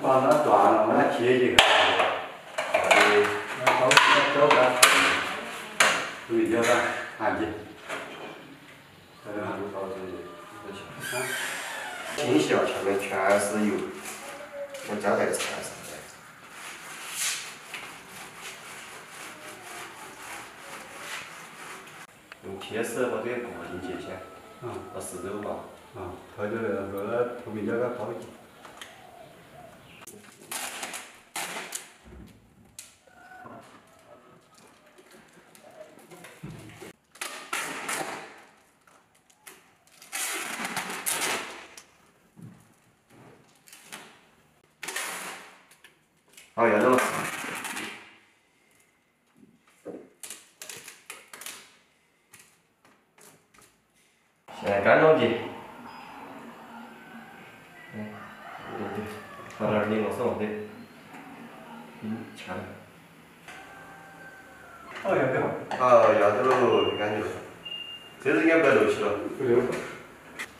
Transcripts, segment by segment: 把那断了，那切几个，那刀那刀干，注意点吧，安静。这两个刀子不行啊。清洗了，前面全是油，我加在菜上面。 用铁丝把这个固定进去，把石头嘛，它就那个后面那个包起。好，要走。 干着急，对，放点柠檬上对，强。哦，要不要？哦，要得喽，感觉。这是应该不六七了。不六。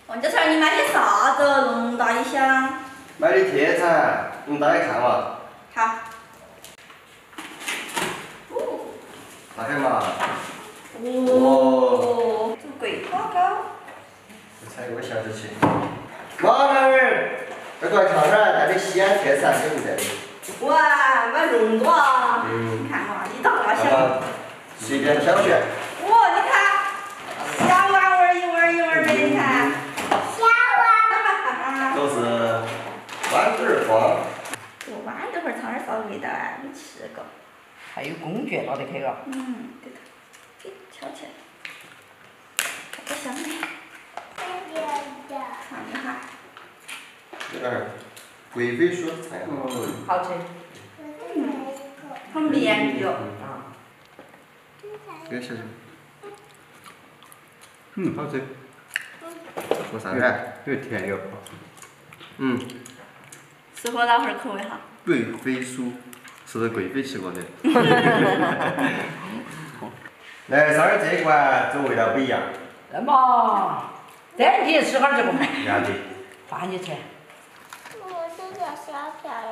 王教授，你买的啥子？龙大一箱。买的铁铲，你打开看嘛。好。哦。打开嘛。哦。这鬼高高。 采个小机器，妈妈儿，这个看看，咱的西安特产给你带的。哇，买龙多啊！你看嘛，一大大小。随便挑选。哇，你看，小碗碗一碗一碗的，你看。小碗。都是豌豆儿黄。这豌豆儿尝点啥味道啊？没吃过。还有公爵拿得开个。嗯，对头。给挑起来，好香的。 尝一下。这儿贵妃蔬菜好吃。嗯，很绵密哦。啊。给小小。嗯，好吃。做啥呢？有甜有好吃。嗯。适合哪份口味哈？贵妃蔬，是贵妃吃过的。来，上面这一款这味道不一样。那么。 哎，你也吃哈这个嘛？饭的，饭你吃。我这个小小的。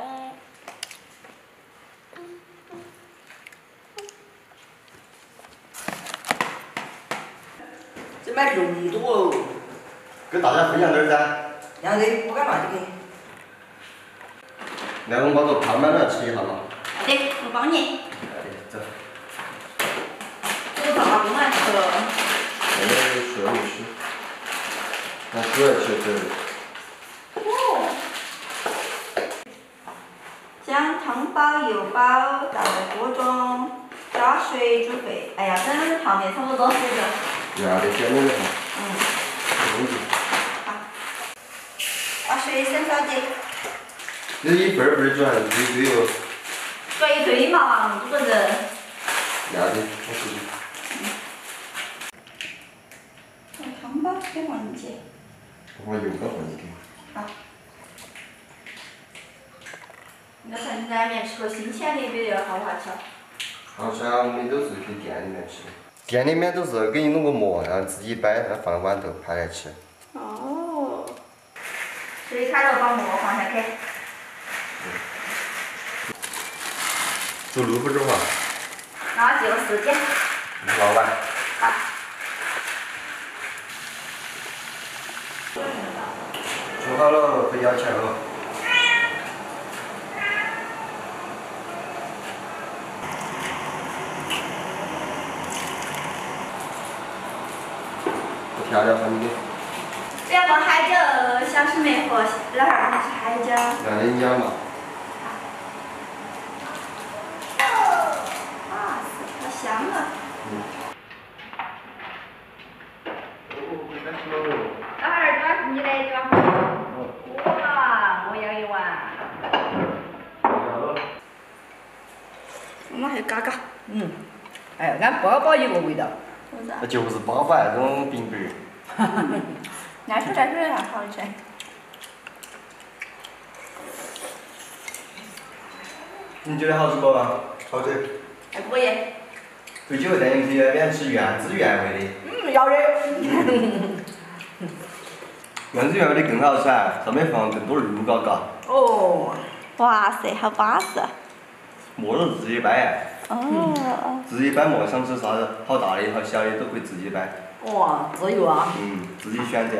这买肉多哦。跟大家分享点噻。要得，不干嘛就给。来，我们把这盘满了吃一下嘛。好的，我帮你。好的，走。这个大公来吃了。哎，我吃。 那主要吃这个。哦。将汤包、油包倒在锅中，加水煮沸。哎呀，等泡面差不多水了。要得，先弄一下。嗯。弄进。好。把水先烧起。这一份份转，对对哦。对对嘛，这个人。要得，我试试。把汤包给放进去。 我有个问题。好。那像你在外面吃过新鲜的比较好不好吃？好吃啊，我们都是去店里面吃。店里面都是给你弄个馍，然后自己掰，然后放豌豆拍来吃。哦。水开了，把馍放下去。煮6分钟啊。那就是的。老板。好。 煮好了，可以舀起来了。我调料放进去。这要放海椒，小师妹和老二还是海椒。那你舀嘛。啊，好香啊！嗯。 妈妈还嘎嘎。嗯，哎，俺粑粑有个味道。那就是粑粑那种饼饼。哈哈哈。来出来出来，好吃。你觉得好吃不？好吃。还可以。回去会带你们去外面吃原汁原味的。嗯，要的。原汁原味的更好吃，上面放更多的鹿嘎嘎。哦。哇塞，好巴适！馍是自己掰哎。哦。自己掰馍，想吃啥子，好大的好小的都可以自己掰。哇，自由啊！嗯，自己选择。